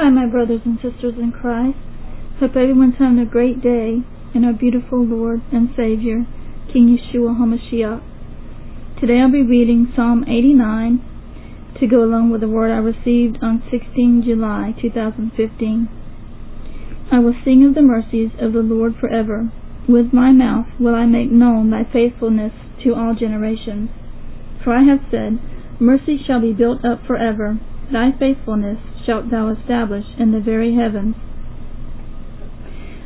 Hi, my brothers and sisters in Christ. Hope everyone's having a great day in our beautiful Lord and Savior, King Yeshua HaMashiach. Today I'll be reading Psalm 89 to go along with the word I received on 16 July 2015. I will sing of the mercies of the Lord forever. With my mouth will I make known thy faithfulness to all generations. For I have said, mercy shall be built up forever. Thy faithfulness shalt thou establish in the very heavens.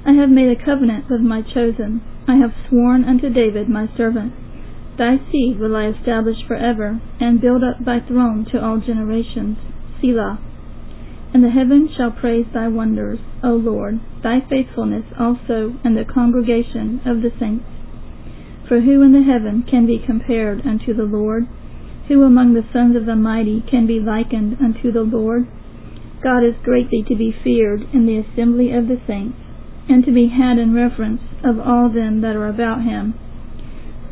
I have made a covenant with my chosen. I have sworn unto David my servant. Thy seed will I establish forever, and build up thy throne to all generations. Selah. And the heavens shall praise thy wonders, O Lord, thy faithfulness also in the congregation of the saints. For who in the heaven can be compared unto the Lord? Who among the sons of the mighty can be likened unto the Lord? God is greatly to be feared in the assembly of the saints, and to be had in reverence of all them that are about him.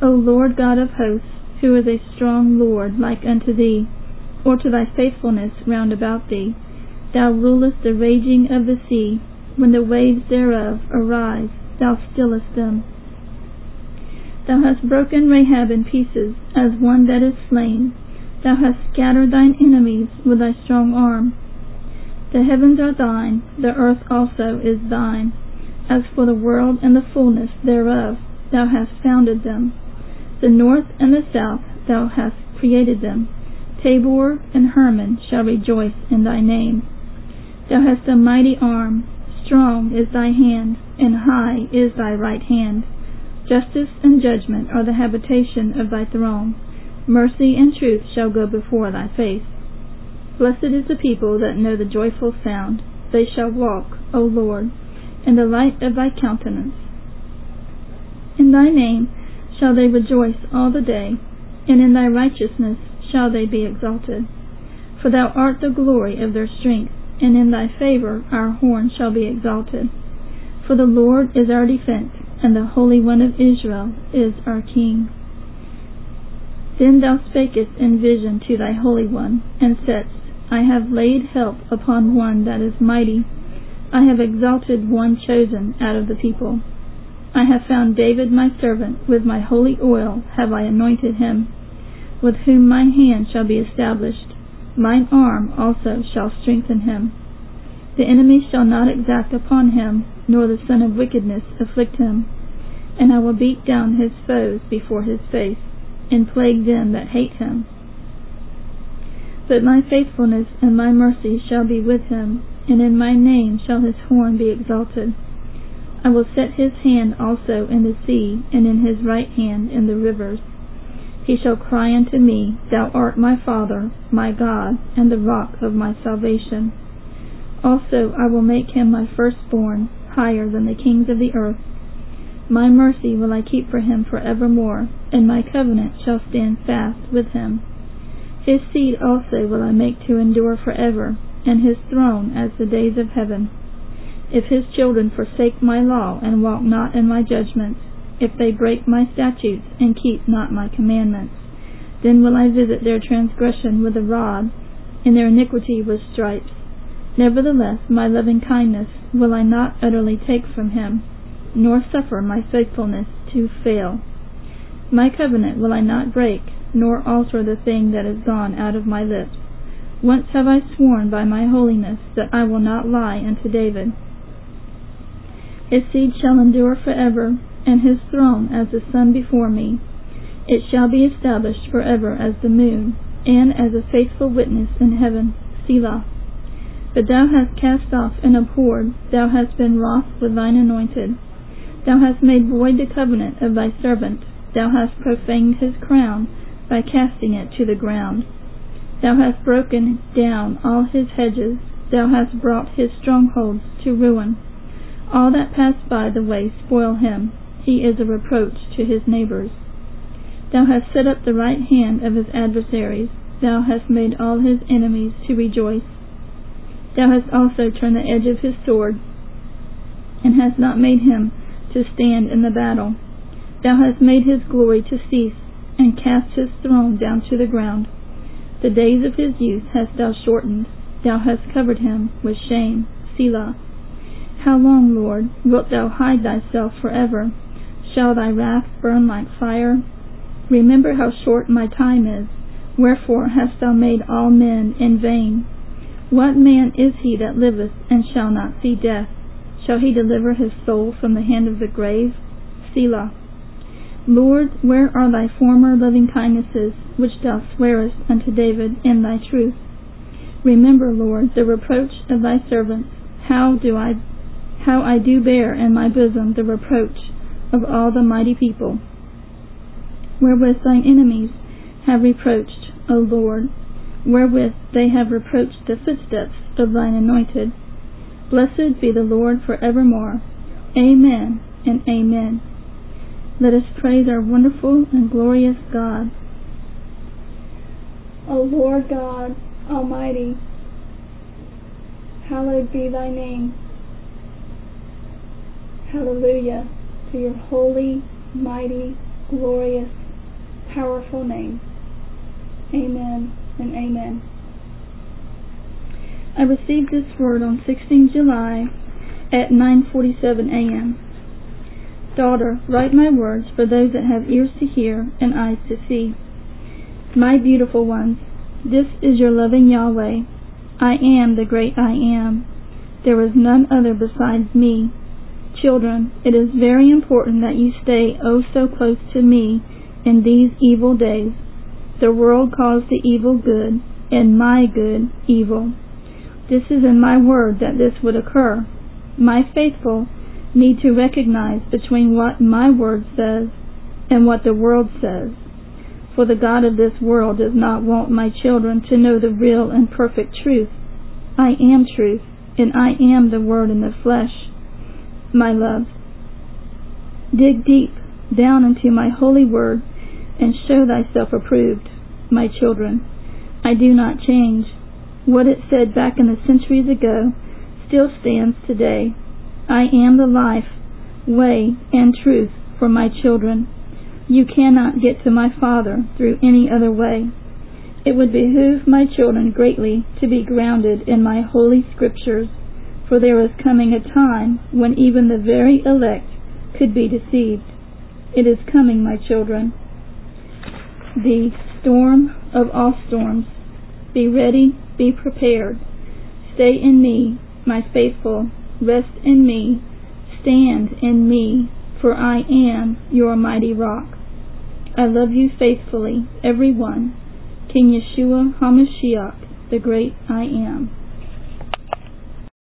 O Lord God of hosts, who is a strong Lord like unto thee, or to thy faithfulness round about thee? Thou rulest the raging of the sea. When the waves thereof arise, thou stillest them. Thou hast broken Rahab in pieces, as one that is slain. Thou hast scattered thine enemies with thy strong arm. The heavens are thine, the earth also is thine. As for the world and the fullness thereof, thou hast founded them. The north and the south thou hast created them. Tabor and Hermon shall rejoice in thy name. Thou hast a mighty arm, strong is thy hand, and high is thy right hand. Justice and judgment are the habitation of thy throne. Mercy and truth shall go before thy face. Blessed is the people that know the joyful sound. They shall walk, O Lord, in the light of thy countenance. In thy name shall they rejoice all the day, and in thy righteousness shall they be exalted. For thou art the glory of their strength, and in thy favor our horn shall be exalted. For the Lord is our defense, and the Holy One of Israel is our King. Then thou spakest in vision to thy Holy One, and saidst, I have laid help upon one that is mighty. I have exalted one chosen out of the people. I have found David my servant, with my holy oil have I anointed him, with whom my hand shall be established. Mine arm also shall strengthen him. The enemy shall not exact upon him, nor the son of wickedness afflict him. And I will beat down his foes before his face, and plague them that hate him. But my faithfulness and my mercy shall be with him, and in my name shall his horn be exalted. I will set his hand also in the sea, and in his right hand in the rivers. He shall cry unto me, Thou art my Father, my God, and the rock of my salvation. Also I will make him my firstborn, higher than the kings of the earth. My mercy will I keep for him forevermore, and my covenant shall stand fast with him. His seed also will I make to endure forever, and his throne as the days of heaven. If his children forsake my law and walk not in my judgments, if they break my statutes and keep not my commandments, then will I visit their transgression with a rod, and their iniquity with stripes. Nevertheless, my loving kindness will I not utterly take from him, nor suffer my faithfulness to fail. My covenant will I not break, nor alter the thing that is gone out of my lips. Once have I sworn by my holiness that I will not lie unto David. His seed shall endure forever, and his throne as the sun before me. It shall be established forever as the moon, and as a faithful witness in heaven. Selah. But thou hast cast off and abhorred, thou hast been wroth with thine anointed. Thou hast made void the covenant of thy servant, thou hast profaned his crown by casting it to the ground. Thou hast broken down all his hedges, thou hast brought his strongholds to ruin. All that pass by the way spoil him. He is a reproach to his neighbors. Thou hast set up the right hand of his adversaries. Thou hast made all his enemies to rejoice. Thou hast also turned the edge of his sword, and hast not made him to stand in the battle. Thou hast made his glory to cease, and cast his throne down to the ground. The days of his youth hast thou shortened. thou hast covered him with shame. Selah. How long, Lord, wilt thou hide thyself forever? Shall thy wrath burn like fire? Remember how short my time is. Wherefore hast thou made all men in vain? What man is he that liveth and shall not see death? Shall he deliver his soul from the hand of the grave? Selah. Lord, where are thy former loving kindnesses, which thou swearest unto David in thy truth? Remember, Lord, the reproach of thy servants. How I do bear in my bosom the reproach of all the mighty people, wherewith thine enemies have reproached, O Lord, wherewith they have reproached the footsteps of thine anointed. Blessed be the Lord for evermore. Amen and amen. Let us praise our wonderful and glorious God. O Lord God Almighty, hallowed be thy name. Hallelujah to your holy, mighty, glorious, powerful name. Amen and amen. I received this word on 16 July at 9:47 a.m. Daughter, write my words for those that have ears to hear and eyes to see. My beautiful ones, this is your loving Yahweh. I am the great I am. There is none other besides me. Children, it is very important that you stay oh so close to me in these evil days. The world calls the evil good, and my good evil. This is in my word that this would occur. My faithful need to recognize between what my word says and what the world says. For the God of this world does not want my children to know the real and perfect truth. I am truth, and I am the word in the flesh. My love, dig deep down into my holy word and show thyself approved, my children. I do not change. What it said back in the centuries ago still stands today. I am the life, way, and truth for my children. You cannot get to my Father through any other way. It would behoove my children greatly to be grounded in my holy scriptures, for there is coming a time when even the very elect could be deceived. It is coming, my children. The storm of all storms. Be ready, be prepared. Stay in me, my faithful. Rest in me, stand in me, for I am your mighty rock. I love you faithfully, everyone. King Yeshua HaMashiach, the great I am.